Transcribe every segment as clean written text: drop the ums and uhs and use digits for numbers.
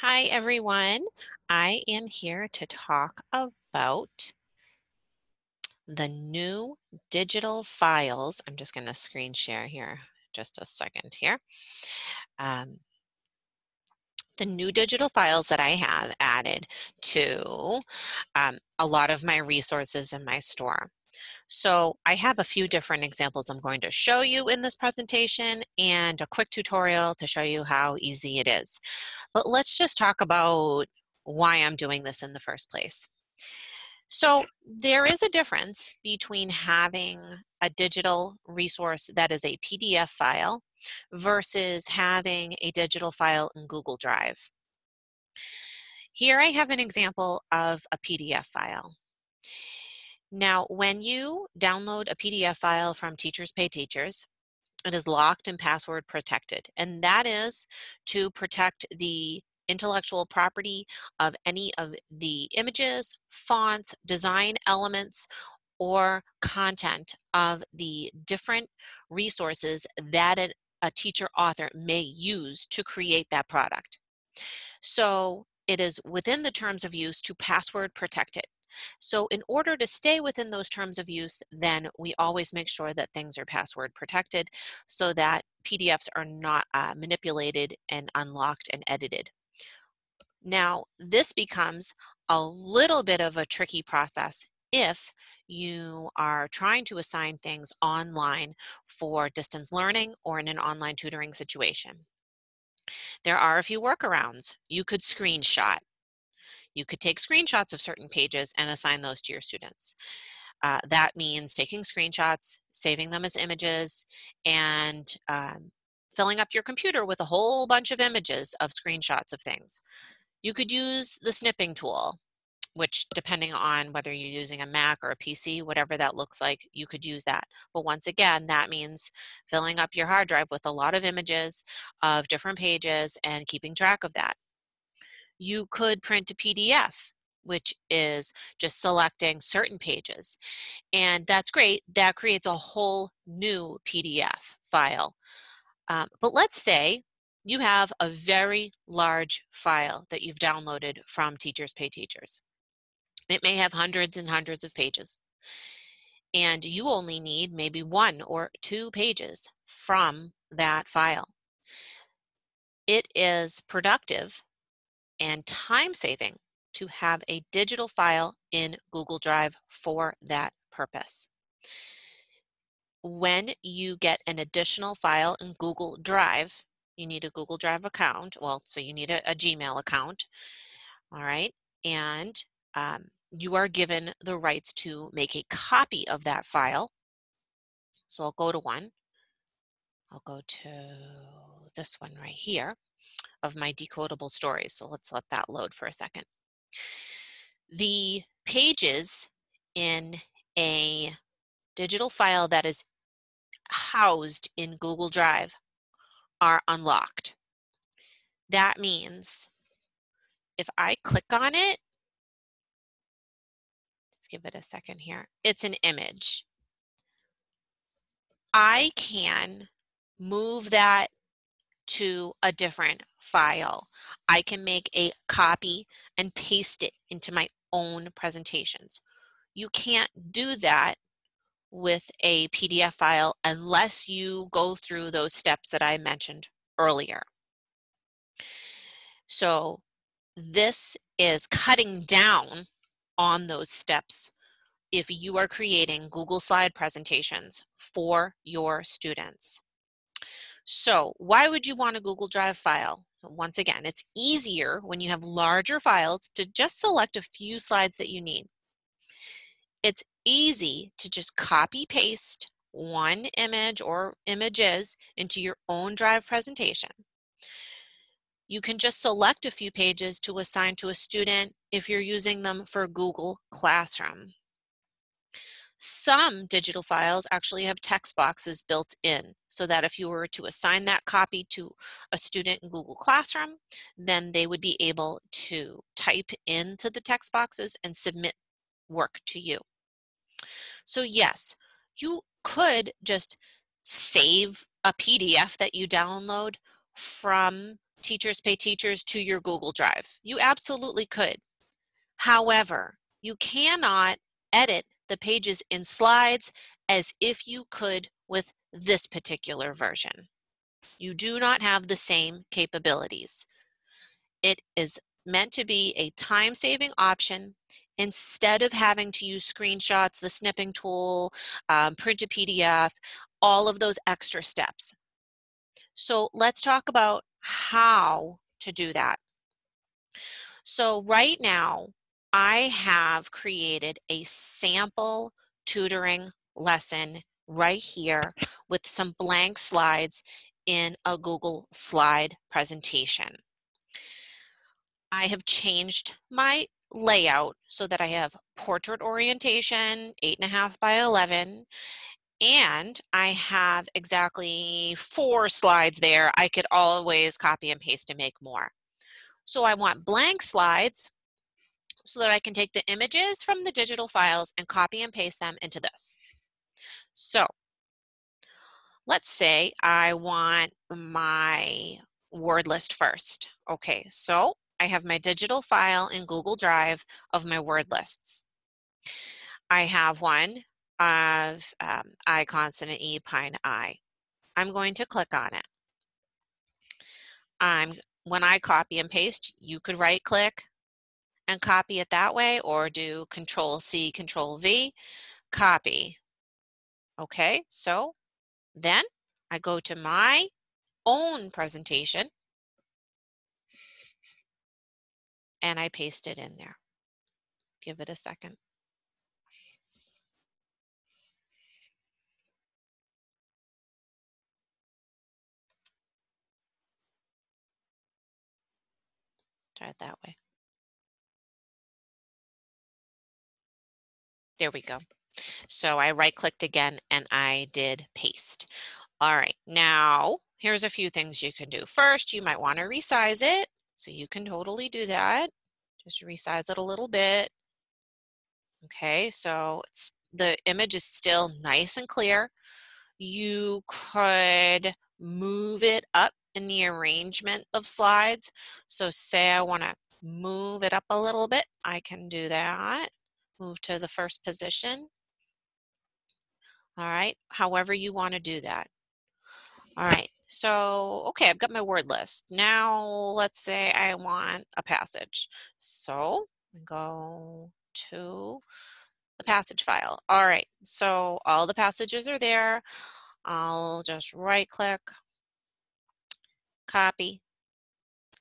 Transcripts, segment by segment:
Hi everyone, I am here to talk about the new digital files. I'm just going to screen share here just a second here. The new digital files that I have added to a lot of my resources in my store. So I have a few different examples I'm going to show you in this presentation and a quick tutorial to show you how easy it is. But let's just talk about why I'm doing this in the first place. So there is a difference between having a digital resource that is a PDF file versus having a digital file in Google Drive. Here I have an example of a PDF file. Now, when you download a PDF file from Teachers Pay Teachers, it is locked and password protected, and that is to protect the intellectual property of any of the images, fonts, design elements, or content of the different resources that a teacher author may use to create that product. So it is within the terms of use to password protect it. So in order to stay within those terms of use, then we always make sure that things are password protected so that PDFs are not manipulated and unlocked and edited. Now, this becomes a little bit of a tricky process if you are trying to assign things online for distance learning or in an online tutoring situation. There are a few workarounds. You could screenshot. You could take screenshots of certain pages and assign those to your students. That means taking screenshots, saving them as images, and filling up your computer with a whole bunch of images of screenshots of things. You could use the snipping tool, which depending on whether you're using a Mac or a PC, whatever that looks like, you could use that. But once again, that means filling up your hard drive with a lot of images of different pages and keeping track of that. You could print a PDF, which is just selecting certain pages. And that's great. That creates a whole new PDF file. But let's say you have a very large file that you've downloaded from Teachers Pay Teachers. It may have hundreds and hundreds of pages. And you only need maybe 1 or 2 pages from that file. It is productive and time-saving to have a digital file in Google Drive for that purpose. When you get an additional file in Google Drive, you need a Google Drive account. Well, so you need a Gmail account, all right? And you are given the rights to make a copy of that file. So I'll go to one. I'll go to this one right here of my decodable stories. So let's let that load for a second. The pages in a digital file that is housed in Google Drive are unlocked. That means if I click on it, just give it a second here, it's an image. I can move that to a different file. I can make a copy and paste it into my own presentations. You can't do that with a PDF file unless you go through those steps that I mentioned earlier. So this is cutting down on those steps if you are creating Google Slide presentations for your students. So why would you want a Google Drive file? Once again, it's easier when you have larger files to just select a few slides that you need. It's easy to just copy paste one image or images into your own Drive presentation. You can just select a few pages to assign to a student if you're using them for Google Classroom. Some digital files actually have text boxes built in so that if you were to assign that copy to a student in Google Classroom, then they would be able to type into the text boxes and submit work to you. So yes, you could just save a PDF that you download from Teachers Pay Teachers to your Google Drive. You absolutely could. However, you cannot edit the pages in Slides as if you could with this particular version. You do not have the same capabilities. It is meant to be a time-saving option. Instead of having to use screenshots, the snipping tool, print to PDF, all of those extra steps. So let's talk about how to do that. So right now, I have created a sample tutoring lesson right here with some blank slides in a Google Slide presentation. I have changed my layout so that I have portrait orientation, 8.5 by 11, and I have exactly 4 slides there. I could always copy and paste and make more. So I want blank slides so that I can take the images from the digital files and copy and paste them into this. So let's say I want my word list first. Okay, so I have my digital file in Google Drive of my word lists. I have one of I, consonant, E, pine, I. I'm going to click on it. When I copy and paste, you could right click and copy it that way, or do Control C, Control V, copy. Okay, so then I go to my own presentation and I paste it in there. Give it a second. Try it that way. There we go. So I right-clicked again and I did paste. All right, now here's a few things you can do. First, you might want to resize it. So you can totally do that. Just resize it a little bit. Okay, so it's, the image is still nice and clear. You could move it up in the arrangement of slides. So say I want to move it up a little bit, I can do that. Move to the first position. All right, however you want to do that. All right. So, okay, I've got my word list. Now, let's say I want a passage. So, go to the passage file. All right, so all the passages are there. I'll just right-click, copy,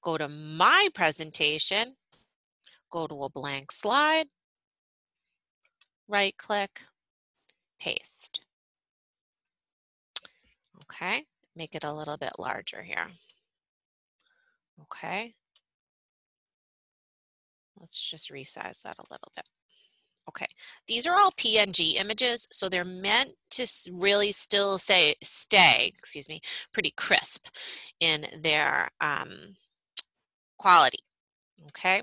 go to my presentation, go to a blank slide, right-click, paste. Okay. Make it a little bit larger here. Okay. Let's just resize that a little bit. Okay. These are all PNG images, so they're meant to really still stay pretty crisp in their quality. Okay.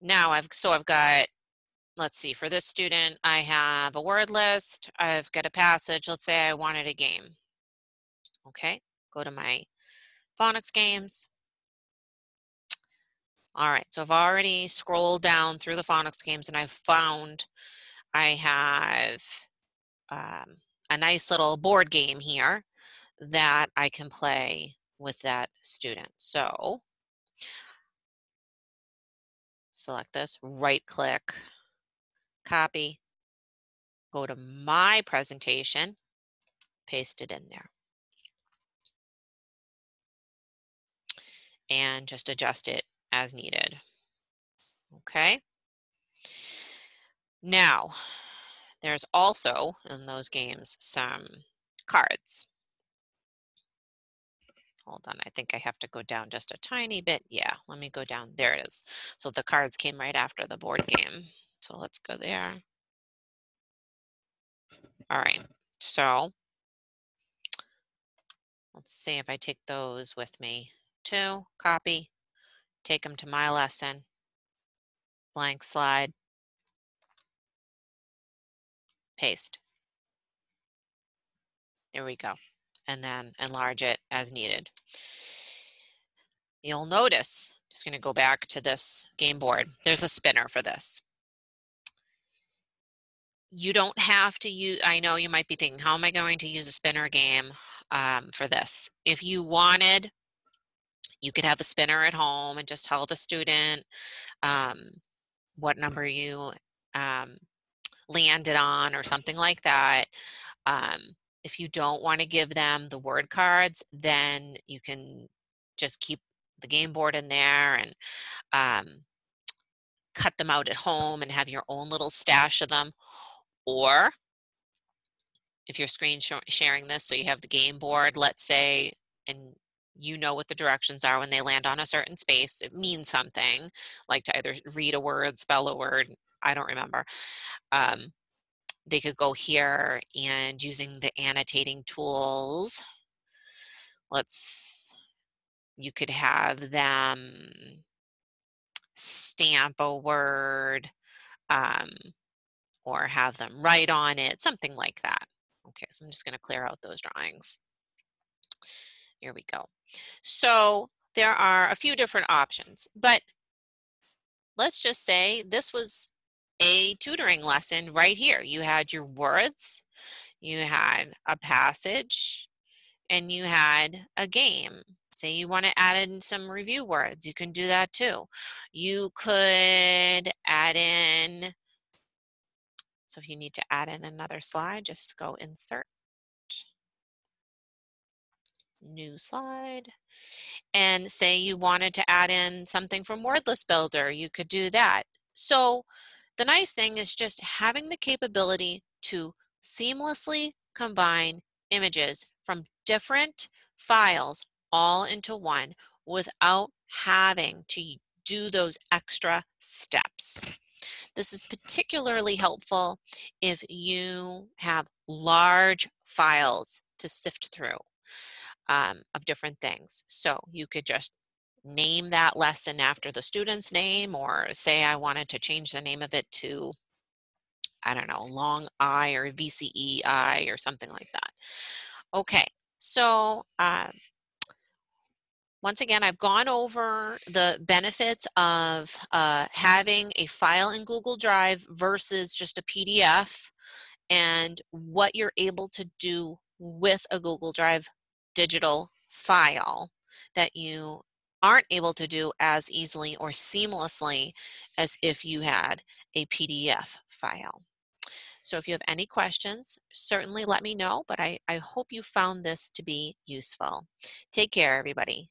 Now I've got, let's see, for this student, I have a word list. I've got a passage. Let's say I wanted a game. Okay, go to my phonics games. All right, so I've already scrolled down through the phonics games and I've found I have a nice little board game here that I can play with that student. So select this, right click, copy, go to my presentation, paste it in there. And just adjust it as needed. Okay. Now, there's also in those games some cards. Hold on, I think I have to go down just a tiny bit. Yeah, let me go down. There it is. So the cards came right after the board game. So let's go there. All right, so let's see if I take those with me. To copy, take them to my lesson, blank slide, paste. There we go. And then enlarge it as needed. You'll notice, just going to go back to this game board, there's a spinner for this. You don't have to use, I know you might be thinking, how am I going to use a spinner game for this? If you wanted, you could have a spinner at home and just tell the student what number you landed on or something like that. If you don't want to give them the word cards, then you can just keep the game board in there and cut them out at home and have your own little stash of them. Or if you're screen sharing this, so you have the game board, let's say, and you know what the directions are when they land on a certain space, it means something, like to either read a word, spell a word, I don't remember. They could go here and using the annotating tools, you could have them stamp a word or have them write on it, something like that. Okay, so I'm just going to clear out those drawings. Here we go. So there are a few different options, but let's just say this was a tutoring lesson right here. You had your words, you had a passage, and you had a game. Say you want to add in some review words, you can do that too. You could add in, so if you need to add in another slide, just go insert, new slide, and say you wanted to add in something from Word List Builder, you could do that. So the nice thing is just having the capability to seamlessly combine images from different files all into one without having to do those extra steps. This is particularly helpful if you have large files to sift through of different things. So you could just name that lesson after the student's name, or say I wanted to change the name of it to, I don't know, long I or VCEI or something like that. Okay, so once again, I've gone over the benefits of having a file in Google Drive versus just a PDF and what you're able to do with a Google Drive digital file that you aren't able to do as easily or seamlessly as if you had a PDF file. So if you have any questions, certainly let me know, but I hope you found this to be useful. Take care, everybody.